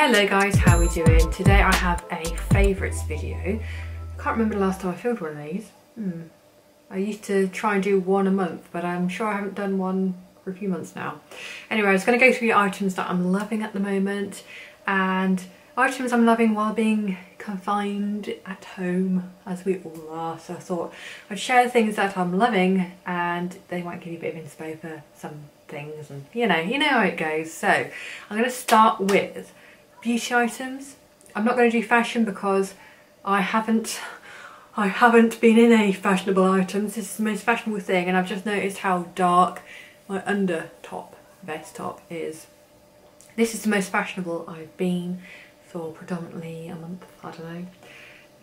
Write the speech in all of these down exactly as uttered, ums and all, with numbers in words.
Hello guys, how are we doing? Today I have a favourites video. I can't remember the last time I filmed one of these. Hmm. I used to try and do one a month, but I'm sure I haven't done one for a few months now. Anyway, I was going to go through the items that I'm loving at the moment, and items I'm loving while being confined at home, as we all are. So I thought I'd share the things that I'm loving, and they might give you a bit of inspo for some things, and you know, you know how it goes. So I'm going to start with beauty items. I'm not going to do fashion because I haven't I haven't been in any fashionable items. This is the most fashionable thing, and I've just noticed how dark my under top vest top is. This is the most fashionable I've been for predominantly a month, I don't know.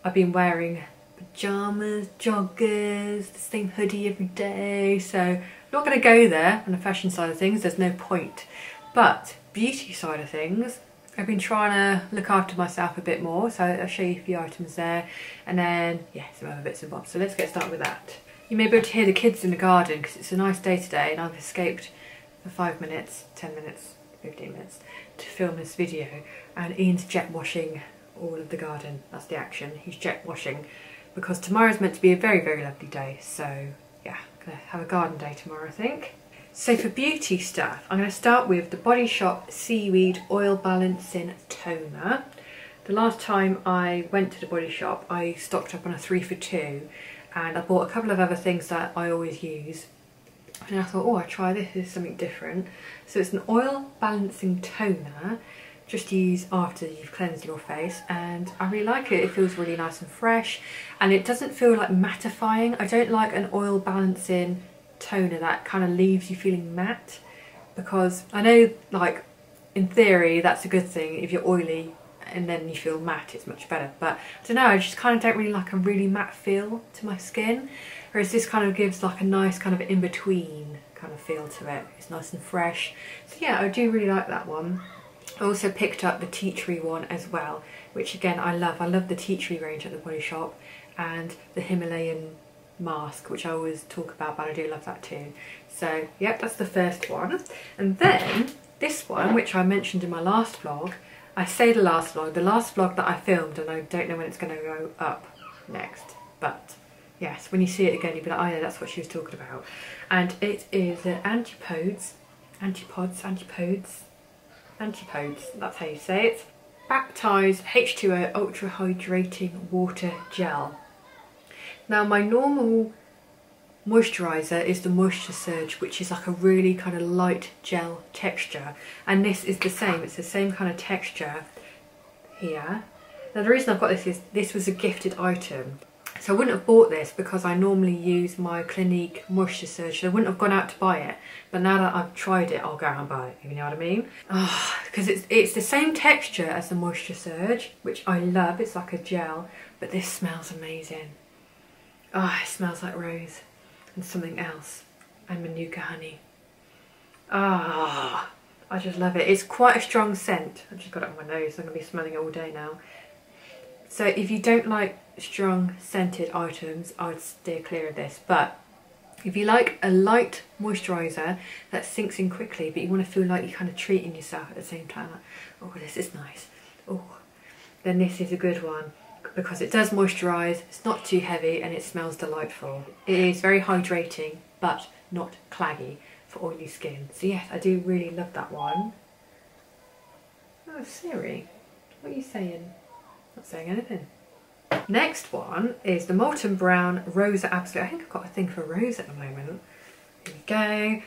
I've been wearing pyjamas, joggers, the same hoodie every day, so I'm not going to go there on the fashion side of things, there's no point. But beauty side of things, I've been trying to look after myself a bit more, so I'll show you a few items there, and then yeah, some other bits and bobs. So let's get started with that. You may be able to hear the kids in the garden because it's a nice day today, and I've escaped for five minutes, ten minutes, fifteen minutes to film this video, and Ian's jet washing all of the garden. That's the action, he's jet washing, because tomorrow's meant to be a very very lovely day, so yeah, I'm gonna have a garden day tomorrow I think. So for beauty stuff, I'm going to start with the Body Shop Seaweed Oil Balancing Toner. The last time I went to the Body Shop, I stocked up on a three for two, and I bought a couple of other things that I always use. And I thought, oh, I'll try this, this is something different. So it's an oil balancing toner, just to use after you've cleansed your face, and I really like it. It feels really nice and fresh, and it doesn't feel like mattifying. I don't like an oil balancing toner that kind of leaves you feeling matte, because I know, like, in theory that's a good thing. If you're oily and then you feel matte, it's much better, but I don't know, I just kind of don't really like a really matte feel to my skin, whereas this kind of gives like a nice kind of in-between kind of feel to it. It's nice and fresh, so yeah, I do really like that one. I also picked up the tea tree one as well, which again I love. I love the tea tree range at the Body Shop, and the Himalayan mask, which I always talk about, but I do love that too. So yep, that's the first one. And then this one, which I mentioned in my last vlog, I say the last vlog, the last vlog that I filmed, and I don't know when it's going to go up next, but yes, when you see it again you'll be like, oh yeah, that's what she was talking about. And it is the Antipodes, Antipodes, Antipodes, Antipodes, that's how you say it, Baptized H two O Ultra Hydrating Water Gel. Now my normal moisturiser is the Moisture Surge, which is like a really kind of light gel texture, and this is the same, it's the same kind of texture here. Now the reason I've got this is this was a gifted item, so I wouldn't have bought this because I normally use my Clinique Moisture Surge, so I wouldn't have gone out to buy it, but now that I've tried it I'll go out and buy it, if you know what I mean. Because oh, it's, it's the same texture as the Moisture Surge, which I love, it's like a gel, but this smells amazing. Ah, oh, it smells like rose and something else, and manuka honey. Ah, oh, I just love it. It's quite a strong scent. I just got it on my nose, so I'm going to be smelling it all day now. So if you don't like strong scented items, I'd steer clear of this. But if you like a light moisturiser that sinks in quickly, but you want to feel like you're kind of treating yourself at the same time, like, oh, this is nice, oh, then this is a good one, because it does moisturise, it's not too heavy, and it smells delightful. It is very hydrating, but not claggy for oily skin. So yes, I do really love that one. Oh Siri, what are you saying? Not saying anything. Next one is the Molten Brown Rosa Absolute. I think I've got a thing for rose at the moment. Here we go.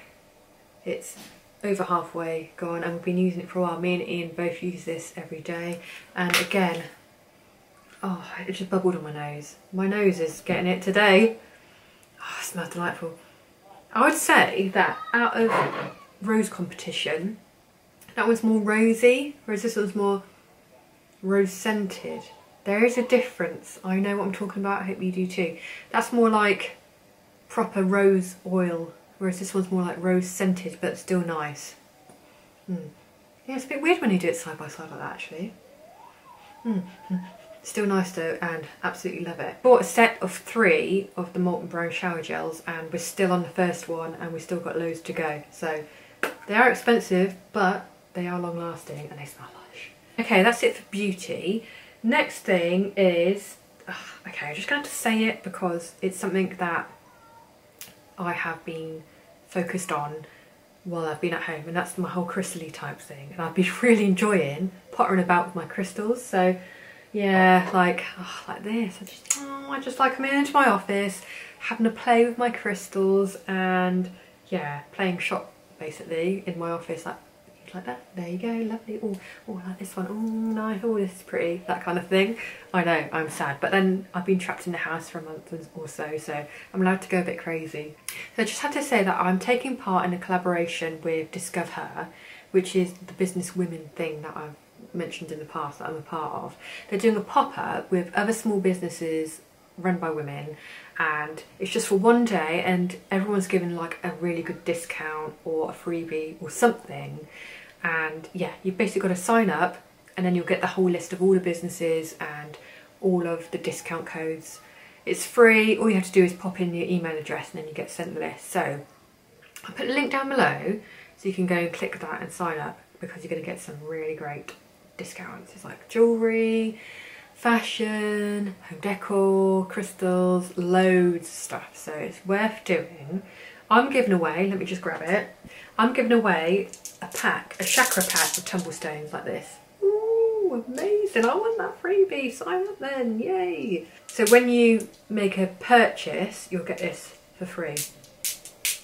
It's over halfway gone, and we've been using it for a while. Me and Ian both use this every day, and again, oh, it just bubbled on my nose. My nose is getting it today. Oh, it smells delightful. I would say that out of rose competition, that one's more rosy, whereas this one's more rose scented. There is a difference. I know what I'm talking about. I hope you do too. That's more like proper rose oil, whereas this one's more like rose scented, but still nice. Mm. Yeah, it's a bit weird when you do it side by side like that, actually. Mm. Still nice though, and absolutely love it. Bought a set of three of the Molten Brown shower gels, and we're still on the first one, and we've still got loads to go. So they are expensive, but they are long lasting, and they smell lush. Okay, that's it for beauty. Next thing is, ugh, okay, I'm just going to have to say it because it's something that I have been focused on while I've been at home, and that's my whole crystal-y type thing, and I've been really enjoying pottering about with my crystals. So yeah, like oh, like this, I just, oh, I just like coming into my office, having a play with my crystals, and yeah, playing shop basically in my office, like like that. There you go, lovely. Oh, oh, like this one. Oh, nice. Oh, this is pretty. That kind of thing. I know, I'm sad, but then I've been trapped in the house for a month or so, so I'm allowed to go a bit crazy. So I just had to say that I'm taking part in a collaboration with Discover Her, which is the business women thing that I've mentioned in the past that I'm a part of. They're doing a pop-up with other small businesses run by women, and it's just for one day, and everyone's given like a really good discount or a freebie or something. And yeah, you've basically got to sign up, and then you'll get the whole list of all the businesses and all of the discount codes. It's free. All you have to do is pop in your email address, and then you get sent the list. So I'll put a link down below so you can go and click that and sign up, because you're going to get some really great discounts. It's like jewellery, fashion, home decor, crystals, loads of stuff. So it's worth doing. I'm giving away, let me just grab it, I'm giving away a pack, a chakra pack of tumble stones like this. Ooh, amazing, I want that freebie, sign up then, yay. So when you make a purchase, you'll get this for free.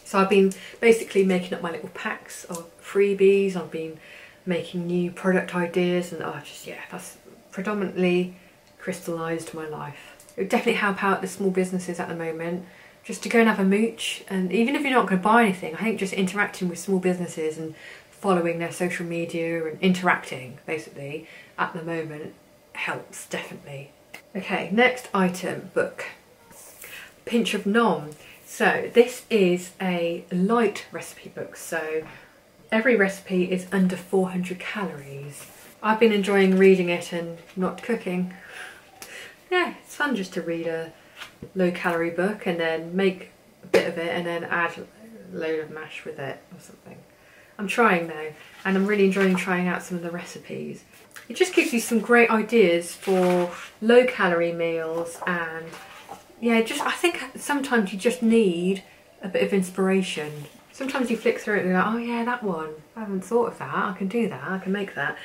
So I've been basically making up my little packs of freebies, I've been making new product ideas, and I just, yeah, that's predominantly crystallised my life. It would definitely help out the small businesses at the moment, just to go and have a mooch. And even if you're not going to buy anything, I think just interacting with small businesses and following their social media and interacting basically at the moment helps, definitely. Okay, next item, book. Pinch of Nom. So this is a light recipe book, so every recipe is under four hundred calories. I've been enjoying reading it and not cooking. Yeah, it's fun just to read a low calorie book and then make a bit of it and then add a load of mash with it or something. I'm trying though, and I'm really enjoying trying out some of the recipes. It just gives you some great ideas for low calorie meals, and yeah, just I think sometimes you just need a bit of inspiration. Sometimes you flick through it and you're like, oh yeah, that one, I haven't thought of that, I can do that, I can make that.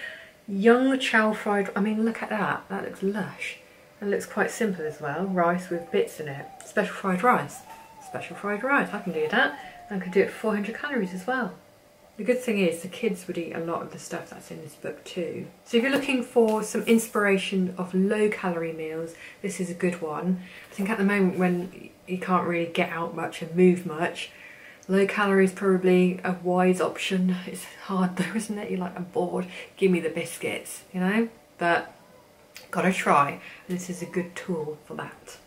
Young chow fried, I mean look at that, that looks lush. It looks quite simple as well, rice with bits in it. Special fried rice, special fried rice, I can do that. I could do it for four hundred calories as well. The good thing is the kids would eat a lot of the stuff that's in this book too. So if you're looking for some inspiration of low calorie meals, this is a good one. I think at the moment when you can't really get out much and move much, low calorie is probably a wise option. It's hard though, isn't it? You're like, I'm bored, give me the biscuits, you know? But gotta try, and this is a good tool for that.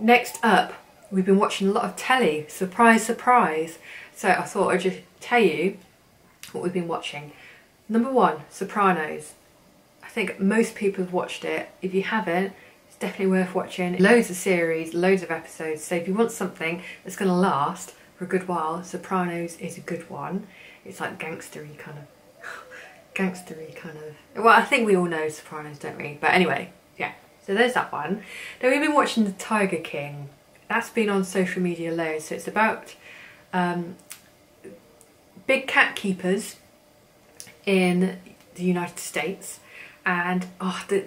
Next up, we've been watching a lot of telly. Surprise, surprise. So I thought I'd just tell you what we've been watching. Number one, Sopranos. I think most people have watched it. If you haven't, it's definitely worth watching. Loads of series, loads of episodes. So if you want something that's gonna last for a good while, Sopranos is a good one. It's like gangstery kind of, gangstery kind of. Well, I think we all know Sopranos, don't we? But anyway, yeah. So there's that one. Then we've been watching The Tiger King. That's been on social media loads. So it's about um, big cat keepers in the United States, and oh, the,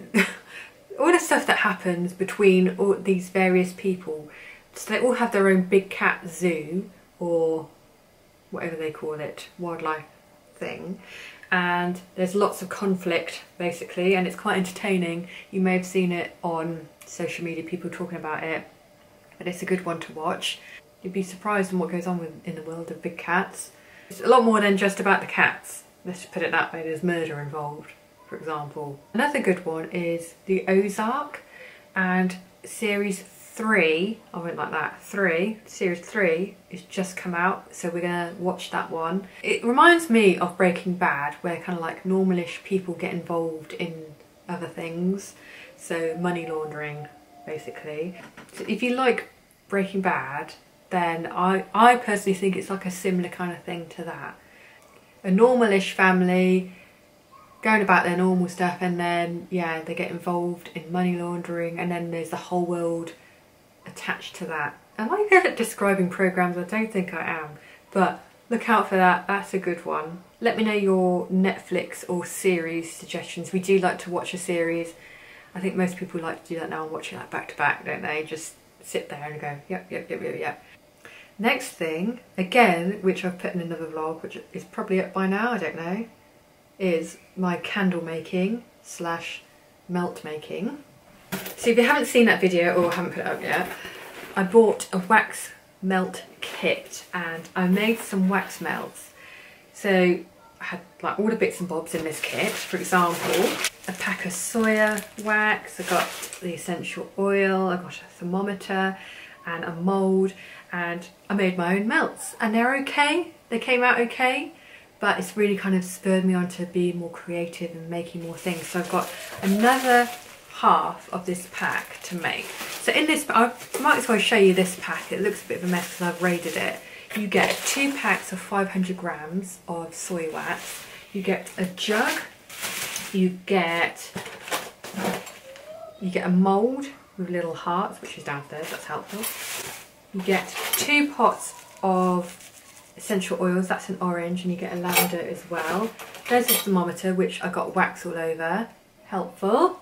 all the stuff that happens between all these various people. So they all have their own big cat zoo, or whatever they call it, wildlife thing, and there's lots of conflict basically, and it's quite entertaining. You may have seen it on social media, people talking about it, but it's a good one to watch. You'd be surprised on what goes on with, in the world of big cats. It's a lot more than just about the cats, let's just put it that way. There's murder involved, for example. Another good one is the Ozark, and series three, I went like that, three, series three has just come out, so we're gonna watch that one. It reminds me of Breaking Bad, where kind of like normalish people get involved in other things, so money laundering basically. So if you like Breaking Bad, then I, I personally think it's like a similar kind of thing to that. A normalish family going about their normal stuff, and then yeah, they get involved in money laundering, and then there's the whole world attached to that. Am I good at describing programs? I don't think I am, but look out for that, that's a good one. Let me know your Netflix or series suggestions. We do like to watch a series. I think most people like to do that now and watch it like back to back, don't they? Just sit there and go, yep, yep, yep, yep, yep. Next thing, again, which I've put in another vlog, which is probably up by now, I don't know, is my candle making slash melt making. So if you haven't seen that video or haven't put it up yet, I bought a wax melt kit and I made some wax melts. So I had like all the bits and bobs in this kit. For example, a pack of soya wax, I got the essential oil, I got a thermometer and a mould, and I made my own melts, and they're okay, they came out okay, but it's really kind of spurred me on to be more creative and making more things. So I've got another half of this pack to make. So in this, I might as well show you this pack, it looks a bit of a mess because I've raided it. You get two packs of five hundred grams of soy wax, you get a jug, you get, you get a mould with little hearts, which is downstairs, that's helpful. You get two pots of essential oils, that's an orange, and you get a lavender as well. There's a thermometer, which I got wax all over, helpful.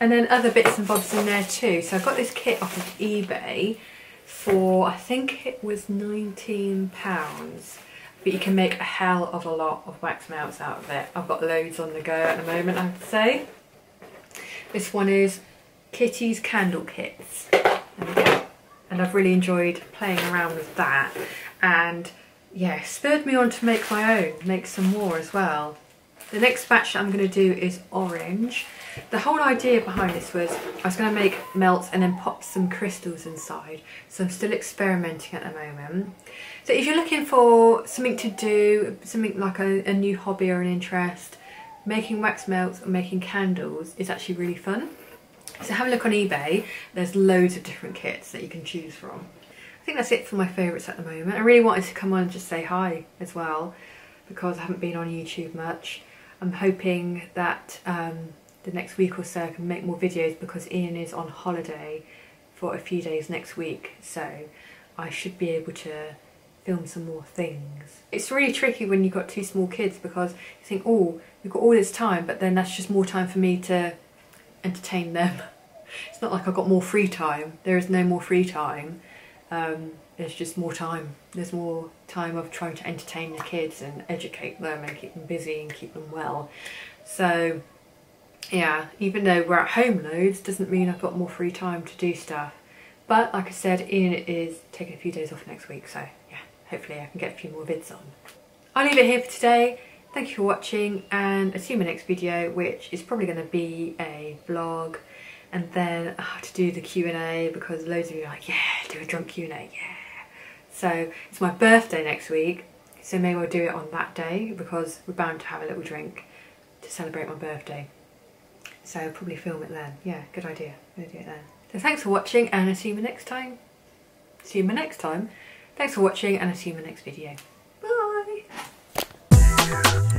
And then other bits and bobs in there too. So I got this kit off of eBay for, I think it was nineteen pounds, but you can make a hell of a lot of wax melts out of it. I've got loads on the go at the moment, I have to say. This one is Kitty's Candle Kits, and I've really enjoyed playing around with that, and yeah, spurred me on to make my own, make some more as well. The next batch that I'm going to do is orange. The whole idea behind this was I was going to make melts and then pop some crystals inside, so I'm still experimenting at the moment. So if you're looking for something to do, something like a, a new hobby or an interest, making wax melts or making candles is actually really fun. So have a look on eBay, there's loads of different kits that you can choose from. I think that's it for my favourites at the moment. I really wanted to come on and just say hi as well, because I haven't been on YouTube much. I'm hoping that um, the next week or so I can make more videos, because Ian is on holiday for a few days next week, so I should be able to film some more things. It's really tricky when you've got two small kids, because you think, oh, we've got all this time, but then that's just more time for me to entertain them. It's not like I've got more free time, there is no more free time, um, there's just more time. There's more time of trying to entertain the kids and educate them and keep them busy and keep them well. So yeah, even though we're at home loads, doesn't mean I've got more free time to do stuff. But like I said, Ian is taking a few days off next week, so yeah, hopefully I can get a few more vids on. I'll leave it here for today. Thank you for watching, and I'll see you in my next video, which is probably going to be a vlog, and then I have to do the Q and A, because loads of you are like, yeah, do a drunk Q and A, yeah. So it's my birthday next week, so maybe I'll do it on that day, because we're bound to have a little drink to celebrate my birthday. So I'll probably film it then. Yeah, good idea. I'm going to do it then. So thanks for watching, and I'll see you in my next time. See you in my next time. Thanks for watching, and I'll see you in my next video. Bye! Yeah.